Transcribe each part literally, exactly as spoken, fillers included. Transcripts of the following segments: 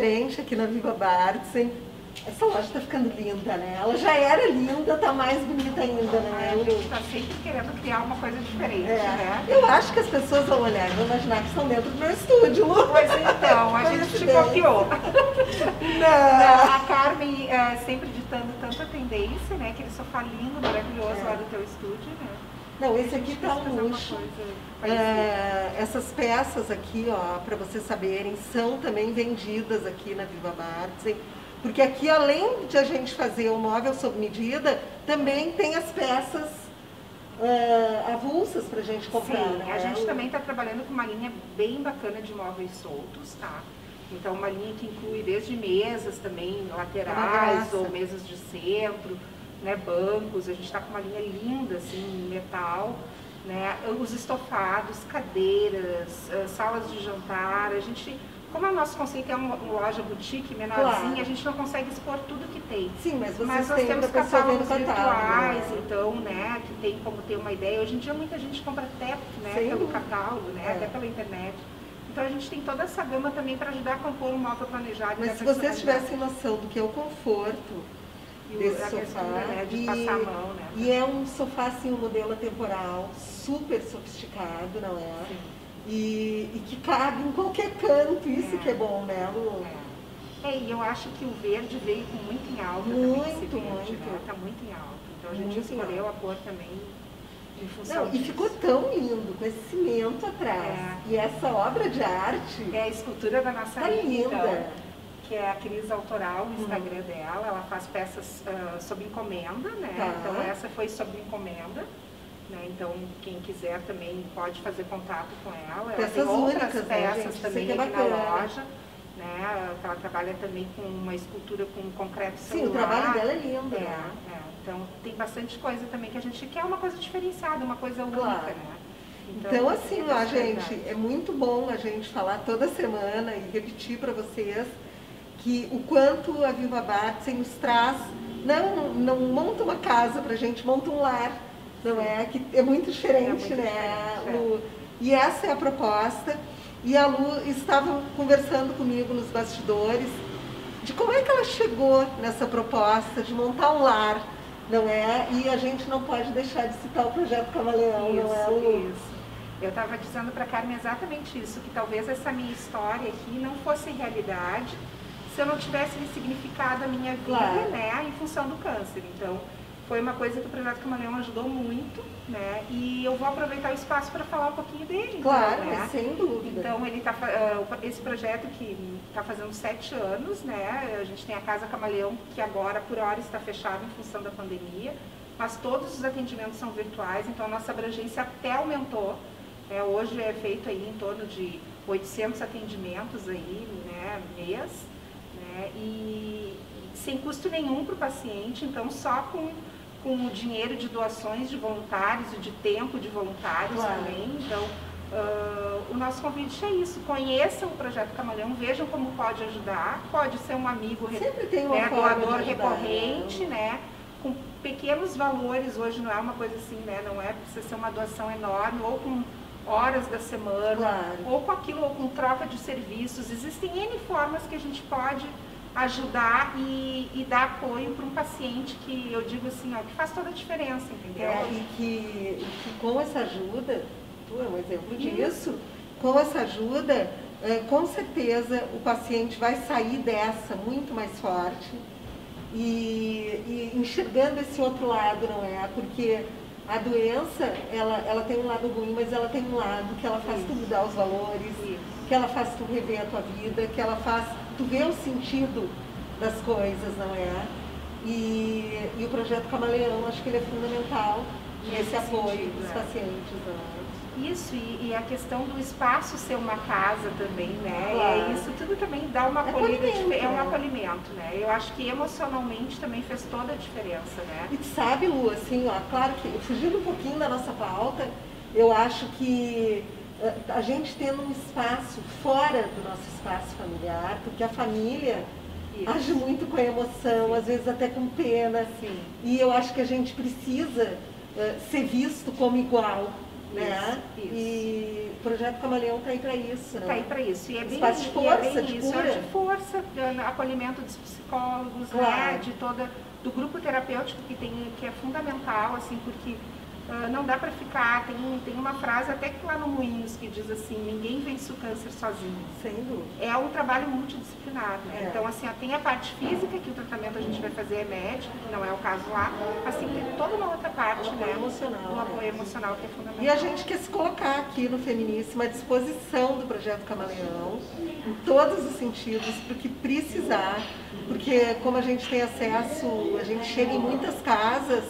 diferente aqui na Viva Bartzen. Essa loja tá ficando linda, né? Ela já era linda, tá mais bonita ainda, né? A gente tá sempre querendo criar uma coisa diferente, é. né? Eu acho que as pessoas vão olhar e vão imaginar que estão dentro do meu estúdio. Pois então, a gente te copiou. Não. A Carmen é, sempre ditando tanta tendência, né? Aquele sofá lindo, maravilhoso é. lá do teu estúdio, né? Não, esse aqui tá um luxo. É, essas peças aqui, ó, para vocês saberem, são também vendidas aqui na Viva Bartzen. Porque aqui, além de a gente fazer o móvel sob medida, também tem as peças uh, avulsas para a gente comprar. Sim, né? A gente também está trabalhando com uma linha bem bacana de móveis soltos, tá? Então, uma linha que inclui desde mesas também, laterais ou mesas de centro, né, bancos. A gente está com uma linha linda, assim, metal, né? Os estofados, cadeiras, salas de jantar, a gente... Como o nosso conceito é uma loja boutique menorzinha, claro. a gente não consegue expor tudo que tem. Sim, mas, vocês mas nós tem temos catálogos virtuais, né? então, né, que tem como ter uma ideia. Hoje em dia muita gente compra até né, pelo catálogo, né, é. até pela internet. Então a gente tem toda essa gama também para ajudar a compor um móvel planejado. Mas se vocês tivessem noção do que é o conforto e desse sofá, questão, né, de e, passar a mão, né? E é um sofá, assim, um modelo atemporal, super sofisticado, não é? Sim. E, e que cabe em qualquer canto, isso é. que é bom, né, Lu? É. é, e eu acho que o verde veio muito em alta muito, também, esse verde, muito. né? Tá muito em alta. Então a gente muito escolheu a cor também em função Não, disso. E ficou tão lindo, com esse cimento atrás. É. E essa obra de arte... É a escultura da nossa tá linda. Então, que é a Cris Autoral, no Instagram hum. dela. Ela faz peças uh, sob encomenda, né? Tá. Então essa foi sob encomenda. Né? Então, quem quiser também pode fazer contato com ela. Ela tem outras únicas, peças né, também aqui na loja. Né? Ela trabalha também com uma escultura com concreto celular. Sim, o trabalho dela é lindo. É, né? é. Então, tem bastante coisa também que a gente quer uma coisa diferenciada, uma coisa única. Claro. Né? Então, então, assim, ó, gente, é muito bom a gente falar toda semana e repetir para vocês que o quanto a Viva Bartzen nos traz, não, não monta uma casa para a gente, monta um lar. Não é? Que é muito diferente, é muito né, diferente, Lu? É. E essa é a proposta. E a Lu estava conversando comigo nos bastidores de como é que ela chegou nessa proposta de montar um lar, não é? E a gente não pode deixar de citar o Projeto Camaleão, isso, não é, Lu? Isso. Eu estava dizendo para a Carmen exatamente isso, que talvez essa minha história aqui não fosse realidade se eu não tivesse ressignificado a minha vida, claro. né, em função do câncer. Então... Foi uma coisa que o Projeto Camaleão ajudou muito, né? E eu vou aproveitar o espaço para falar um pouquinho dele. Claro, então, né? sem dúvida. Então, ele tá, uh, esse projeto que está fazendo sete anos, né? A gente tem a Casa Camaleão, que agora, por hora, está fechada em função da pandemia. Mas todos os atendimentos são virtuais, então a nossa abrangência até aumentou. Né? Hoje é feito aí em torno de oitocentos atendimentos aí, né? Mês, né? E sem custo nenhum para o paciente, então só com... com o dinheiro de doações de voluntários e de tempo de voluntários claro. também. Então, uh, o nosso convite é isso. Conheçam o Projeto Camaleão, vejam como pode ajudar. Pode ser um amigo Sempre tem né, doador recorrente, né? Com pequenos valores. Hoje não é uma coisa assim, né? Não é precisa ser uma doação enorme, ou com horas da semana, claro. ou com aquilo, ou com troca de serviços. Existem N formas que a gente pode... ajudar e, e dar apoio para um paciente que eu digo assim, ó, que faz toda a diferença, entendeu? É, e que, que com essa ajuda, tu é um exemplo disso, com essa ajuda, é, com certeza o paciente vai sair dessa muito mais forte e, e enxergando esse outro lado, não é? Porque a doença, ela, ela tem um lado ruim, mas ela tem um lado que ela faz Isso. tu mudar os valores, Isso. que ela faz tu rever a tua vida, que ela faz tu vê o sentido das coisas, não é? E, e o Projeto Camaleão, acho que ele é fundamental nesse apoio dos pacientes, não é? Isso, e, e a questão do espaço ser uma casa também, né? Claro. É, isso tudo também dá uma acolhida, é, é um acolhimento, né? Eu acho que emocionalmente também fez toda a diferença, né? E sabe, Lu, assim, ó, claro que fugindo um pouquinho da nossa pauta, eu acho que a gente tendo um espaço fora do nosso espaço familiar, porque a família Isso. age muito com a emoção, Sim. às vezes até com pena, Sim. e eu acho que a gente precisa uh, ser visto como igual, né? Isso, e o Projeto Camaleão está aí para isso. Está aí para isso. E é bem, espaço de força, é bem de isso. Cura. É de força, acolhimento dos psicólogos, claro, né? De toda, do grupo terapêutico que, tem, que é fundamental, assim, porque uh, não dá para ficar. Tem, tem uma frase até que lá no Moinhos que diz assim: ninguém vence o câncer sozinho. Sem dúvida. É um trabalho multidisciplinar. Né? É. Então, assim, ó, tem a parte física, que o tratamento a gente vai fazer é médico, que não é o caso lá, assim, tem toda uma outra parte, né? Emocional, do apoio emocional que é fundamental. E a gente quer se colocar aqui no Feminíssimo à disposição do Projeto Camaleão, em todos os sentidos, porque precisar, porque como a gente tem acesso, a gente chega em muitas casas,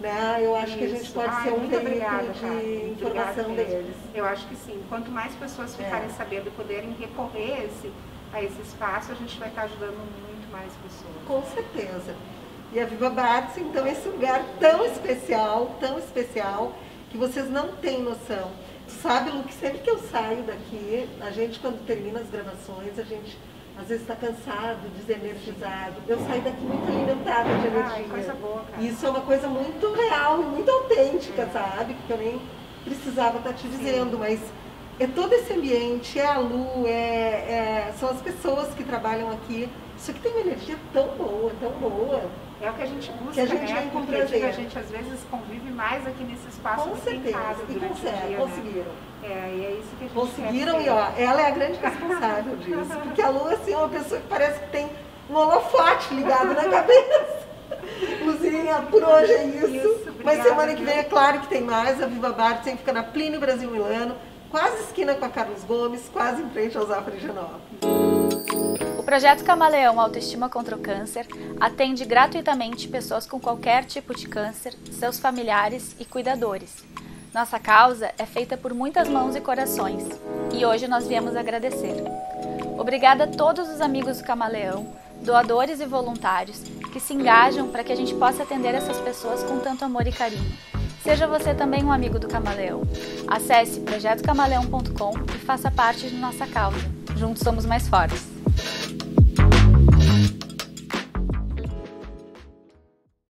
né? Eu acho isso, que a gente pode ah, ser um veículo de informação deles. Eu acho que sim, quanto mais pessoas ficarem é. sabendo e poderem recorrer esse, a esse espaço, a gente vai estar ajudando muito mais pessoas. Com certeza. E a Viva Bartzen, então, esse lugar tão especial, tão especial, que vocês não têm noção. Sabe, Lu, que sempre que eu saio daqui, a gente, quando termina as gravações, a gente às vezes está cansado, desenergizado. Eu saio daqui muito alimentada de energia. Ai, coisa boa, cara. Isso é uma coisa muito real, muito autêntica, sabe? Que eu nem precisava estar te dizendo, sim, mas é todo esse ambiente, é a Lu, é, é, são as pessoas que trabalham aqui. Isso aqui tem uma energia tão boa, tão boa. É o que a gente busca, que a gente, né? Vai encontrar. A gente às vezes convive mais aqui nesse espaço do que em casa durante o dia, né? Conseguiram. É, e é isso que a gente conseguiram, e ó, ela é a grande responsável disso. Porque a Lu, assim, é uma pessoa que parece que tem um holofote ligado na cabeça. Luzinha, por hoje é isso. isso obrigada, Mas semana que vem é claro que tem mais. A Viva Bartzen fica na Plínio Brasil Milano, quase esquina com a Carlos Gomes, quase em frente ao Zafre. O Projeto Camaleão Autoestima contra o Câncer atende gratuitamente pessoas com qualquer tipo de câncer, seus familiares e cuidadores. Nossa causa é feita por muitas mãos e corações, e hoje nós viemos agradecer. Obrigada a todos os amigos do Camaleão, doadores e voluntários, que se engajam para que a gente possa atender essas pessoas com tanto amor e carinho. Seja você também um amigo do Camaleão. Acesse projeto camaleão ponto com e faça parte de nossa causa. Juntos somos mais fortes.